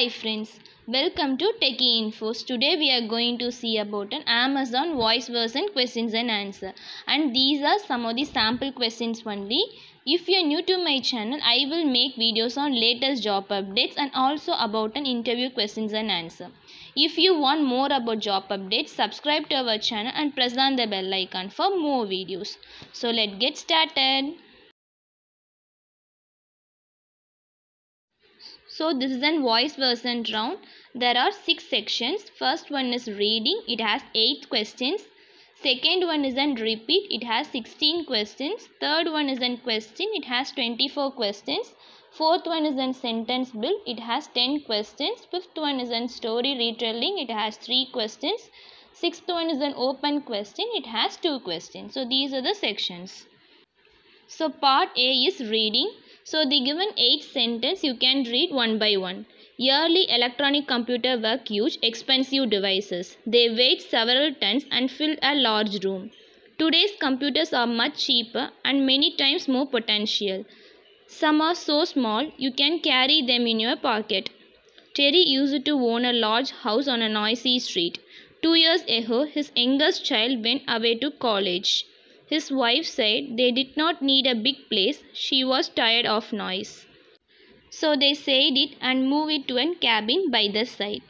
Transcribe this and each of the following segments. Hi friends, welcome to Techy Info's. Today we are going to see about an Amazon voice version questions and answer. And these are some of the sample questions only. If you are new to my channel, I will make videos on latest job updates and also about an interview questions and answer. If you want more about job updates, subscribe to our channel and press on the bell icon for more videos. So let's get started. So this is a voice version round. There are 6 sections. First one is reading. It has 8 questions. Second one is a repeat. It has 16 questions. Third one is a question. It has 24 questions. Fourth one is a sentence build. It has 10 questions. Fifth one is a story retelling. It has 3 questions. Sixth one is an open question. It has 2 questions. So these are the sections. So part A is reading. So the given 8 sentences you can read one by one. Yearly electronic computer were huge, expensive devices. They weighed several tons and filled a large room. Today's computers are much cheaper and many times more potential. Some are so small you can carry them in your pocket. Terry used to own a large house on a noisy street. 2 years ago, his youngest child went away to college. His wife said they did not need a big place. She was tired of noise. So they said it and moved it to a cabin by the side.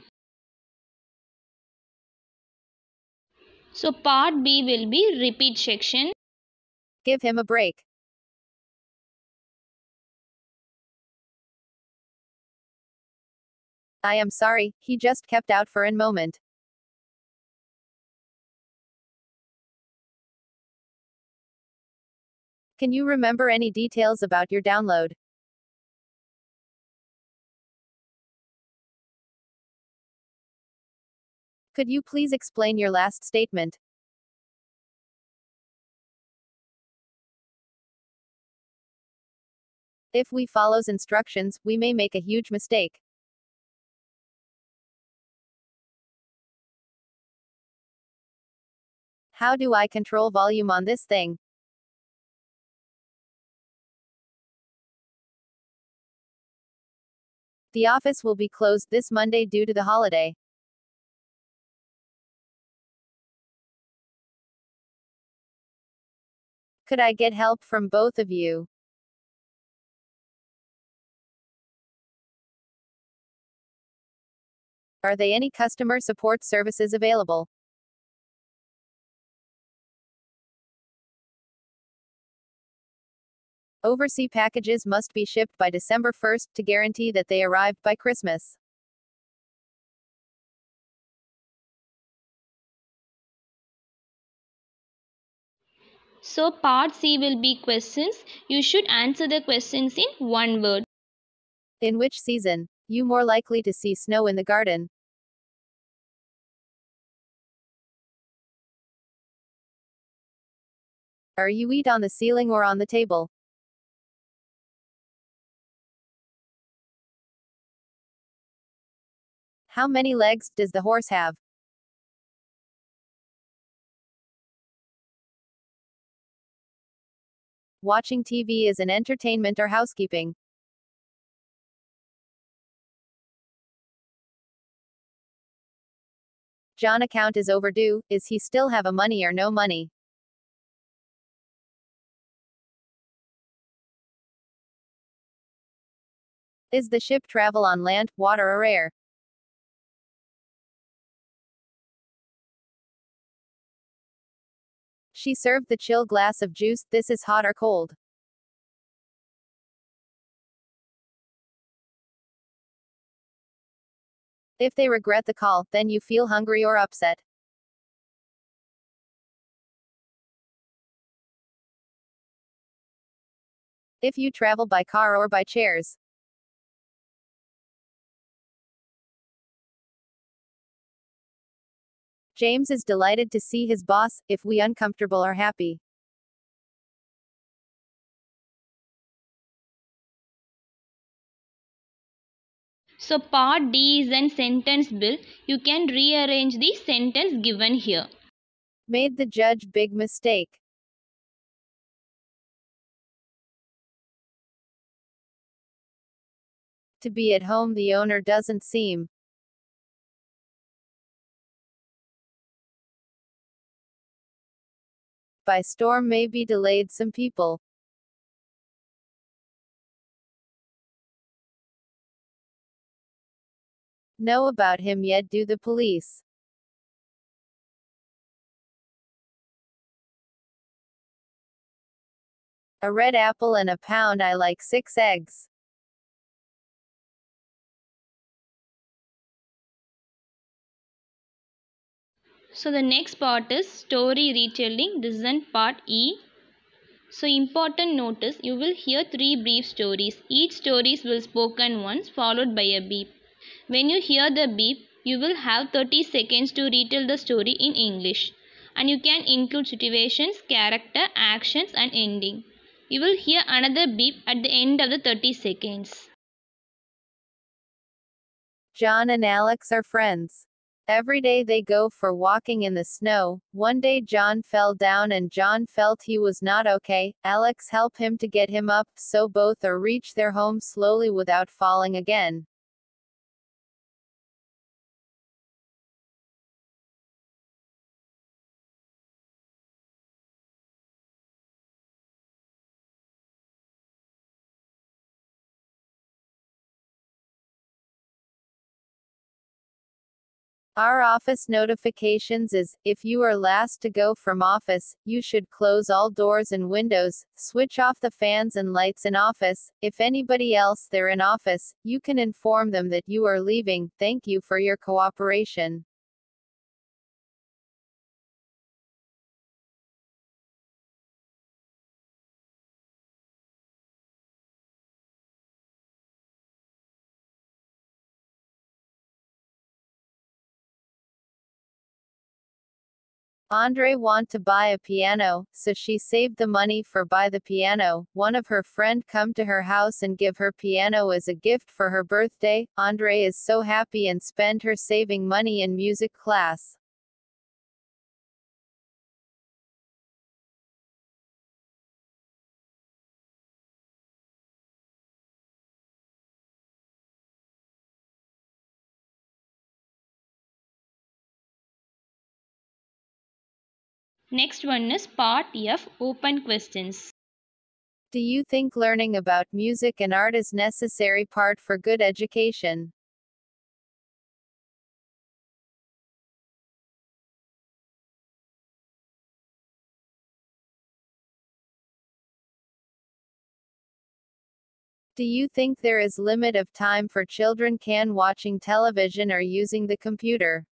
So part B will be repeat section. Give him a break. I am sorry, he just kept out for a moment. Can you remember any details about your download? Could you please explain your last statement? If we follow instructions, we may make a huge mistake. How do I control volume on this thing? The office will be closed this Monday due to the holiday. Could I get help from both of you? Are there any customer support services available? Overseas packages must be shipped by December 1st to guarantee that they arrived by Christmas. So part C will be questions. You should answer the questions in one word. In which season you more likely to see snow in the garden? Are you eat on the ceiling or on the table? How many legs does the horse have? Watching TV is an entertainment or housekeeping. John account is overdue. Is he still have a money or no money? Is the ship travel on land, water or air? She served the chill glass of juice. This is hot or cold? If they regret the call, then you feel hungry or upset. If you travel by car or by chairs. James is delighted to see his boss. If we uncomfortable or happy. So part D is a sentence build. You can rearrange the sentence given here. Made the judge big mistake. to be at home. The owner doesn't seem by storm may be delayed. Some people know about him, yet do the police. A red apple and a pound. I like 6 eggs. So the next part is story retelling. This is in part E. So important notice, you will hear 3 brief stories. Each stories will spoken once followed by a beep. When you hear the beep, you will have 30 seconds to retell the story in English. And you can include situations, character, actions and ending. You will hear another beep at the end of the 30 seconds. John and Alex are friends. Every day they go for walking in the snow. One day John fell down and John felt he was not okay. Alex helped him to get him up, so both are reach their home slowly without falling again. Our office notifications is, if you are last to go from office, you should close all doors and windows, switch off the fans and lights in office. If anybody else there in office, you can inform them that you are leaving. Thank you for your cooperation. Andre want to buy a piano, so she saved the money for buy the piano. One of her friend come to her house and give her piano as a gift for her birthday. Andre is so happy and spend her saving money in music class. Next one is part F, open questions. Do you think learning about music and art is necessary part for good education? Do you think there is limit of time for children can watching television or using the computer?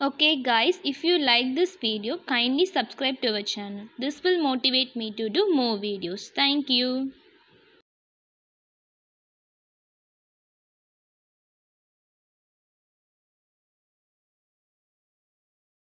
Okay guys, if you like this video, kindly subscribe to our channel. This will motivate me to do more videos. Thank you.